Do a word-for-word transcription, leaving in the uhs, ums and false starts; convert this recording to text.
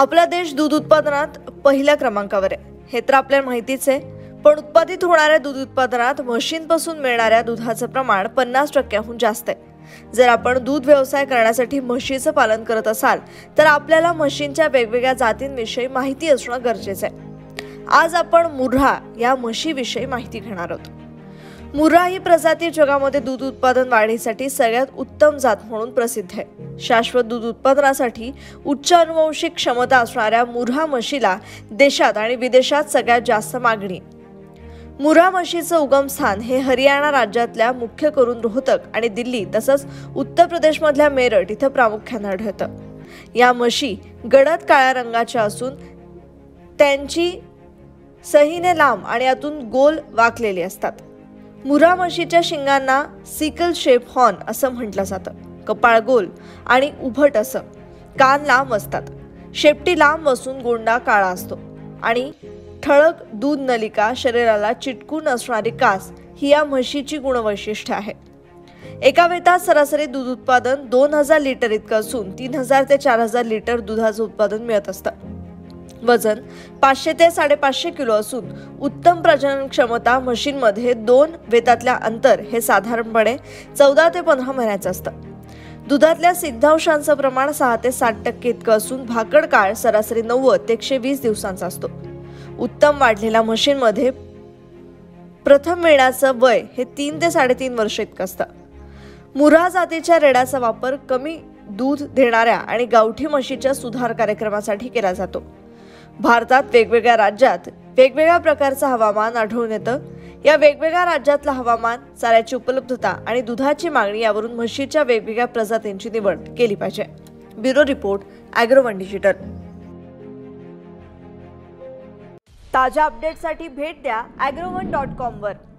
आपला देश दूध उत्पादनात पहिल्या क्रमांकावर आहे हे तर आपल्याला माहितीच आहे, पण उत्पादित होणाऱ्या दूध उत्पादनात म्हशींपासून मिळणाऱ्या दुधाचं प्रमाण पन्नास टक्क्याहून जास्त आहे। जर आपण दूध व्यवसाय करण्यासाठी म्हशीचं पालन करत असाल तर आपल्याला म्हशींच्या वेगवेगळ्या जातींविषयी माहिती असणं गरजेचं आहे। आज आपण मुर्रा या म्हशीविषयी माहिती घेणार आहोत। मुर्रा ही प्रजाती जगामध्ये दूध उत्पादन वाढीसाठी सगळ्यात उत्तम जात म्हणून प्रसिद्ध आहे। शाश्वत दूध उत्पादनासाठी उच्च अनुवंशिक क्षमता असणाऱ्या मुर्रा म्हशीला देशात आणि विदेशात सगळ्यात जास्त मागणी। मुर्रा म्हशीचं उगमस्थान हे हरियाणा राज्यातल्या मुख्य करून रोहतक आणि दिल्ली तसंच उत्तर प्रदेशमधल्या मेरठ इथं प्रामुख्याने आढळतं। या म्हशी गडद काळ्या रंगाच्या असून त्यांची सहीने लांब आणि आतून गोल वाकलेली असतात। मुर्रा म्हशीच्या शिंगांना सिकल शेप हॉर्न असं म्हटलं जातं। कपाळ गोल आणि उभट असं, कान लांब असतात, शेपटी लांब असून गोंडा काळा असतो आणि ठळक दूध नलिका, शरीराला चिटकून असणारी कास ही या म्हशीची गुणवैशिष्ट्य आहे। एका वेतास सरासरी दूध उत्पादन दोन हजार लिटर इतकं असून तीन हजार ते चार हजार लिटर दुधाचं उत्पादन मिळत असतं। वजन पाचशे ते साडेपाचशे किलो असून उत्तम प्रजनन क्षमता म्हशींमध्ये दोन वेतातल्या अंतर हे साधारणपणे चौदा ते पंधरा महिन्याचं असतं। दुधातल्या सिद्धांशांचं प्रमाण सहा ते सात टक्के इतकं असून भाकड काळ सरासरी नव्वद ते एकशे वीस दिवसांचा असतो। उत्तम वाढलेल्या म्हशींमध्ये प्रथम वेणाचं वय हे तीन ते साडेतीन वर्ष इतकं असतं। मुर्रा जातीच्या रेड्याचा वापर कमी दूध देणाऱ्या आणि गावठी म्हशीच्या सुधार कार्यक्रमासाठी केला जातो। भारतात वेगवेगळ्या राज्यात वेगवेगळ्या प्रकारचं हवामान आढळून येतं। या वेगवेगळ्या राज्यातलं हवामान, चाऱ्याची उपलब्धता आणि दुधाची मागणी यावरून म्हशीच्या वेगवेगळ्या प्रजातींची निवड केली पाहिजे। Bureau report, Agrowon digital. ताज्या अपडेट्ससाठी भेट द्या ॲग्रोवन डॉट कॉम वर।